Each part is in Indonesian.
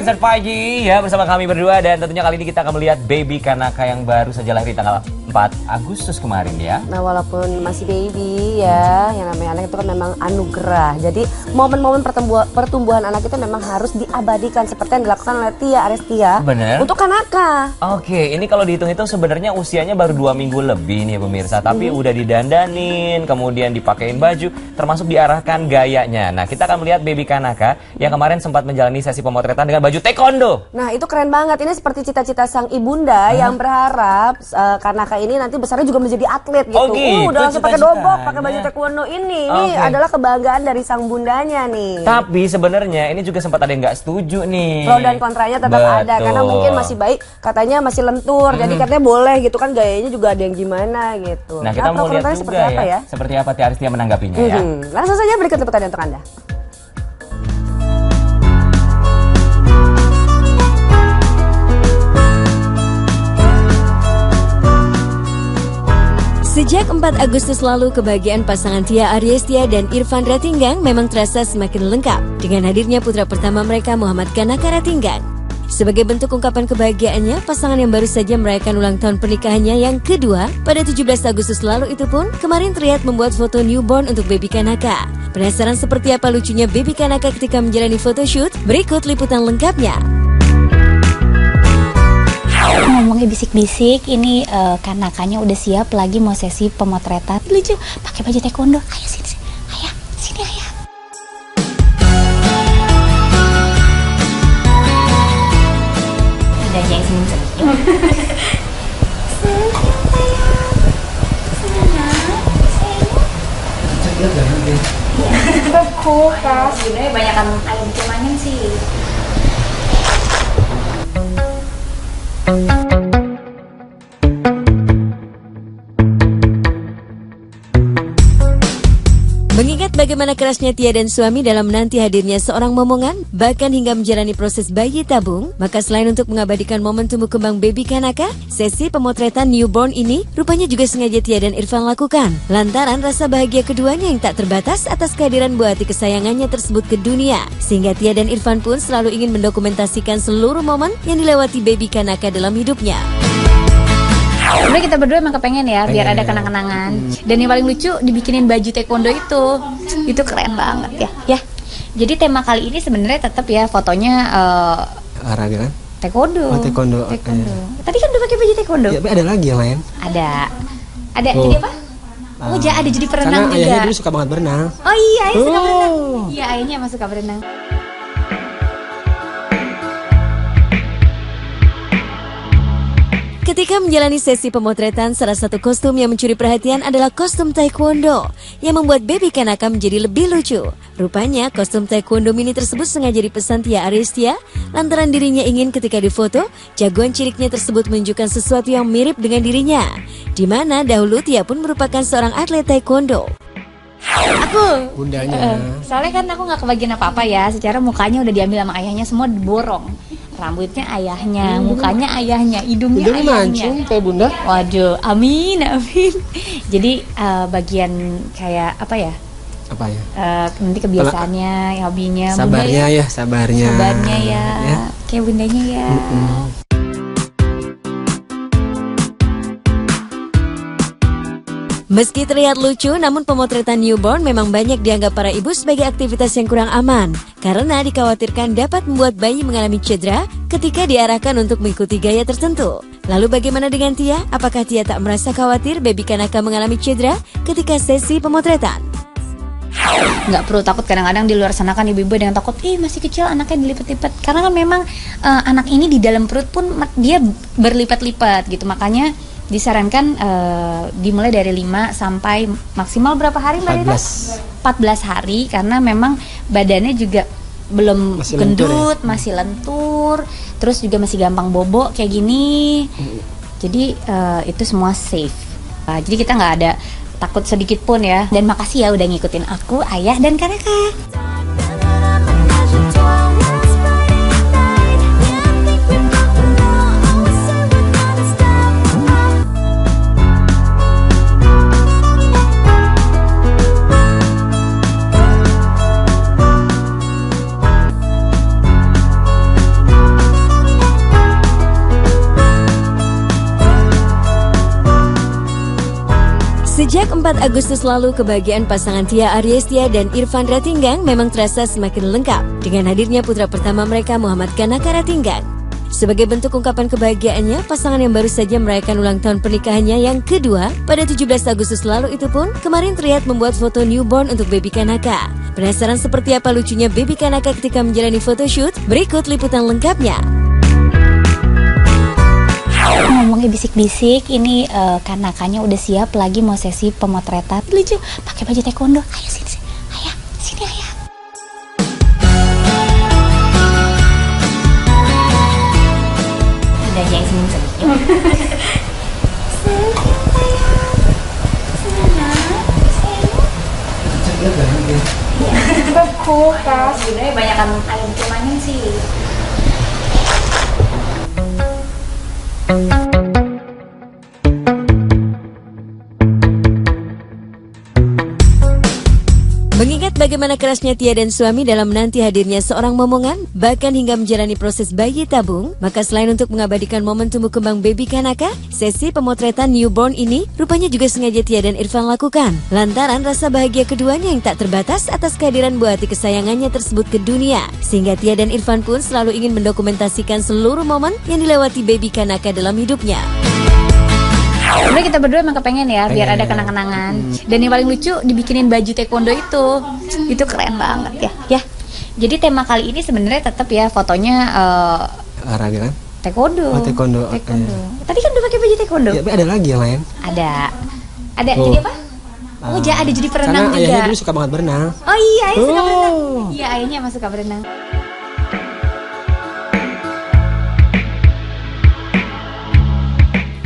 Insert pagi ya bersama kami berdua, dan tentunya kali ini kita akan melihat baby Kanaka yang baru saja lahir di tanggal 4 Agustus kemarin ya. Nah, walaupun masih baby ya, yang namanya anak itu kan memang anugerah. Jadi momen-momen pertumbuhan anak itu memang harus diabadikan seperti yang dilakukan oleh Tya Ariestya. Bener. Untuk Kanaka. Oke, ini kalau dihitung-hitung sebenarnya usianya baru 2 minggu lebih nih pemirsa, tapi udah didandanin, kemudian dipakein baju, termasuk diarahkan gayanya. Nah, kita akan melihat baby Kanaka yang kemarin sempat menjalani sesi pemotretan dengan baju taekwondo. Nah, itu keren banget. Ini seperti cita-cita sang ibunda yang berharap Kanaka ini nanti besarnya juga menjadi atlet gitu. Oh, gitu. Udah langsung pakai dobok, pakai baju taekwondo ini. Ini adalah kebanggaan dari sang bundanya nih. Tapi sebenarnya ini juga sempat ada yang nggak setuju nih. Pro dan kontranya tetap ada, karena mungkin masih baik, katanya masih lentur. Jadi katanya boleh gitu kan, gayanya juga ada yang gimana gitu. Nah, kita mau lihat seperti apa ya. Seperti apa Tya Ariestya menanggapinya ya. Langsung saja berikut liputannya untuk Anda. Sejak 4 Agustus lalu, kebahagiaan pasangan Tya Ariestya dan Irfan Ratinggang memang terasa semakin lengkap dengan hadirnya putra pertama mereka, Muhammad Kanaka Ratinggang. Sebagai bentuk ungkapan kebahagiaannya, pasangan yang baru saja merayakan ulang tahun pernikahannya yang kedua pada 17 Agustus lalu itu pun kemarin terlihat membuat foto newborn untuk baby Kanaka. Penasaran seperti apa lucunya baby Kanaka ketika menjalani photoshoot? Berikut liputan lengkapnya. Ngomongnya bisik-bisik, ini Kanakanya udah siap lagi mau sesi pemotretan. Lucu, pakai baju taekwondo. Ayo sini, ayah, sini ayah. Ada yang senyum-senyum. Berkuras. Sebenarnya banyak ayam cemangin sih. Mengingat bagaimana kerasnya Tya dan suami dalam menanti hadirnya seorang momongan, bahkan hingga menjalani proses bayi tabung, maka selain untuk mengabadikan momen tumbuh kembang baby Kanaka, sesi pemotretan newborn ini rupanya juga sengaja Tya dan Irfan lakukan, lantaran rasa bahagia keduanya yang tak terbatas atas kehadiran buah hati kesayangannya tersebut ke dunia. Sehingga Tya dan Irfan pun selalu ingin mendokumentasikan seluruh momen yang dilewati baby Kanaka dalam hidupnya. Sebenernya kita berdua emang kepengen ya, biar ada kenang-kenangan. Dan yang paling lucu, dibikinin baju taekwondo itu keren banget ya. Jadi tema kali ini sebenarnya tetap ya, fotonya olahraga kan? Taekwondo. Oh, taekwondo. Tadi kan udah pakai baju taekwondo. Ya, ada lagi yang lain? Ada. Jadi apa? Oh, ada jadi perenang juga. Ayahnya dulu suka banget berenang. Oh iya, ayah suka berenang. Iya, ayahnya emang suka berenang. Ketika menjalani sesi pemotretan, salah satu kostum yang mencuri perhatian adalah kostum taekwondo yang membuat baby Kanaka menjadi lebih lucu. Rupanya kostum taekwondo mini tersebut sengaja dipesan Tya Ariestya lantaran dirinya ingin ketika difoto, jagoan ciliknya tersebut menunjukkan sesuatu yang mirip dengan dirinya. Di mana dahulu Tya pun merupakan seorang atlet taekwondo. Aku bundanya. Soalnya kan aku nggak kebagian apa-apa ya, secara mukanya udah diambil sama ayahnya, semua diborong. Rambutnya ayahnya, mukanya ayahnya, hidungnya mancung kayak bunda. Waduh, amin. Jadi bagian kayak apa ya? Nanti kebiasaannya, hobinya, sabarnya bunda, ya, sabarnya ya, kayak bundanya ya. Meski terlihat lucu, namun pemotretan newborn memang banyak dianggap para ibu sebagai aktivitas yang kurang aman karena dikhawatirkan dapat membuat bayi mengalami cedera ketika diarahkan untuk mengikuti gaya tertentu. Lalu bagaimana dengan Tya? Apakah Tya tak merasa khawatir baby Kanaka mengalami cedera ketika sesi pemotretan? Nggak perlu takut, kadang-kadang di luar sana kan ibu-ibu ada yang takut, masih kecil anaknya dilipet-lipet. Karena kan memang anak ini di dalam perut pun dia berlipat-lipat gitu, makanya disarankan dimulai dari 5 sampai maksimal berapa hari Mbak Rita? 14 hari, karena memang badannya juga belum masih gendut, masih lentur, terus juga masih gampang bobok kayak gini. Jadi itu semua safe. Jadi kita nggak ada takut sedikit pun ya. Dan makasih ya udah ngikutin aku, ayah dan Kanaka. Sejak 4 Agustus lalu, kebahagiaan pasangan Tya Ariestya dan Irfan Ratinggang memang terasa semakin lengkap dengan hadirnya putra pertama mereka, Muhammad Kanaka Ratinggang. Sebagai bentuk ungkapan kebahagiaannya, pasangan yang baru saja merayakan ulang tahun pernikahannya yang kedua pada 17 Agustus lalu itu pun kemarin terlihat membuat foto newborn untuk baby Kanaka. Penasaran seperti apa lucunya baby Kanaka ketika menjalani photoshoot? Berikut liputan lengkapnya. Ngomongnya bisik-bisik, ini Kanakanya udah siap lagi mau sesi pemotretan. Lucu, pakai baju taekwondo. Ayo sini, ayah, sini ayah. Ada yang senyum-senyum. Sayang. Sebenarnya banyak ayam kemangin sih. Mengingat bagaimana kerasnya Tya dan suami dalam menanti hadirnya seorang momongan, bahkan hingga menjalani proses bayi tabung, maka selain untuk mengabadikan momen tumbuh kembang baby Kanaka, sesi pemotretan newborn ini rupanya juga sengaja Tya dan Irfan lakukan, lantaran rasa bahagia keduanya yang tak terbatas atas kehadiran buah hati kesayangannya tersebut ke dunia. Sehingga Tya dan Irfan pun selalu ingin mendokumentasikan seluruh momen yang dilewati baby Kanaka dalam hidupnya. Sebenernya kita berdua emang kepengen ya, biar ada kenang-kenangan. Dan yang paling lucu, dibikinin baju taekwondo itu. Itu keren banget ya. Ya. Jadi tema kali ini sebenarnya tetap ya, fotonya olahraga kan? Taekwondo. Oh, taekwondo. Tadi kan udah pakai baju taekwondo. Ya, tapi ada lagi yang lain? Ada. Oh. Jadi apa? Oh, ada jadi perenang juga. Ayahnya dulu suka banget berenang. Oh iya, ayah suka berenang. Iya, ayahnya emang suka berenang.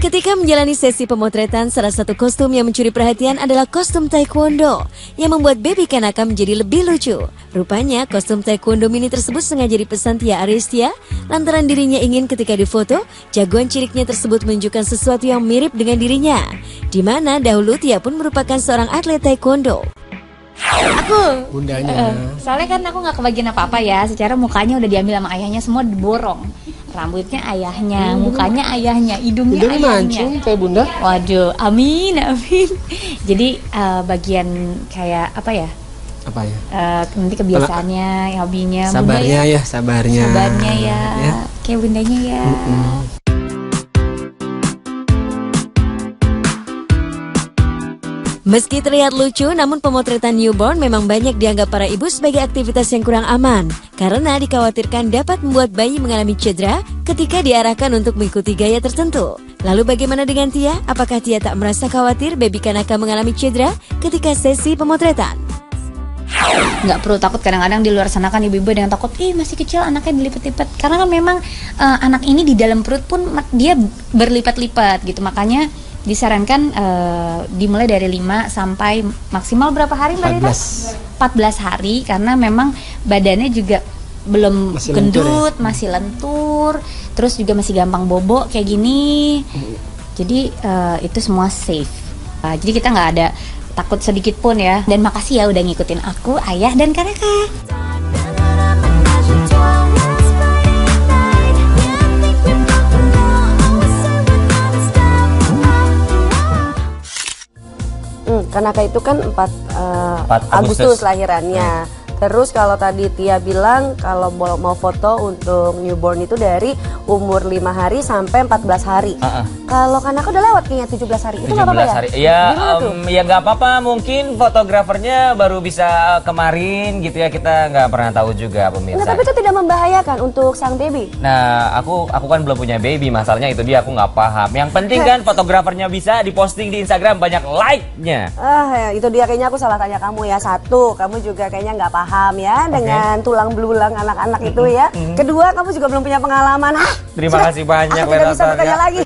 Ketika menjalani sesi pemotretan, salah satu kostum yang mencuri perhatian adalah kostum taekwondo yang membuat baby Kanaka menjadi lebih lucu. Rupanya kostum taekwondo mini tersebut sengaja dipesan Tya Ariestya lantaran dirinya ingin ketika difoto, jagoan ciliknya tersebut menunjukkan sesuatu yang mirip dengan dirinya. Di mana dahulu Tya pun merupakan seorang atlet taekwondo. Aku bundanya. Soalnya kan aku nggak kebagian apa-apa ya, secara mukanya udah diambil sama ayahnya, semua diborong. Rambutnya ayahnya, mukanya ayahnya, hidungnya ayahnya. Mancung kayak bunda. Waduh, amin. Jadi bagian kayak apa ya? Nanti kebiasaannya, hobinya. Sabarnya ya. Kayak bundanya ya. Meski terlihat lucu, namun pemotretan newborn memang banyak dianggap para ibu sebagai aktivitas yang kurang aman karena dikhawatirkan dapat membuat bayi mengalami cedera ketika diarahkan untuk mengikuti gaya tertentu. Lalu bagaimana dengan Tya? Apakah Tya tak merasa khawatir baby Kanaka mengalami cedera ketika sesi pemotretan? Nggak perlu takut, kadang-kadang di luar sana kan ibu-ibu yang takut, masih kecil anaknya dilipet-lipet. Karena kan memang anak ini di dalam perut pun dia berlipat-lipat gitu, makanya disarankan dimulai dari 5 sampai maksimal berapa hari Mbak Rita? 14 hari, karena memang badannya juga belum masih gendut, masih lentur, terus juga masih gampang bobok kayak gini. Jadi itu semua safe. Jadi kita nggak ada takut sedikit pun ya. Dan makasih ya udah ngikutin aku, ayah dan Kanaka. Kanaka itu kan 4 Agustus lahirannya. Terus kalau tadi Tya bilang kalau mau foto untuk newborn itu dari umur 5 hari sampai 14 hari. Kalau Kanaka udah lewat kayaknya 17 hari. Itu nggak apa-apa ya? Ya nggak apa-apa. Mungkin fotografernya baru bisa kemarin gitu ya. Kita nggak pernah tahu juga pemirsa. Nah, tapi itu tidak membahayakan untuk sang baby. Nah, aku kan belum punya baby. Masalahnya itu dia, aku nggak paham. Yang penting kan fotografernya bisa diposting di Instagram, banyak like-nya. Itu dia, kayaknya aku salah tanya kamu ya. Satu, kamu juga kayaknya nggak paham. Ya, dengan tulang belulang anak-anak itu ya. Kedua, kamu juga belum punya pengalaman. Terima kasih banyak. Aku tidak bisa bertanya lagi.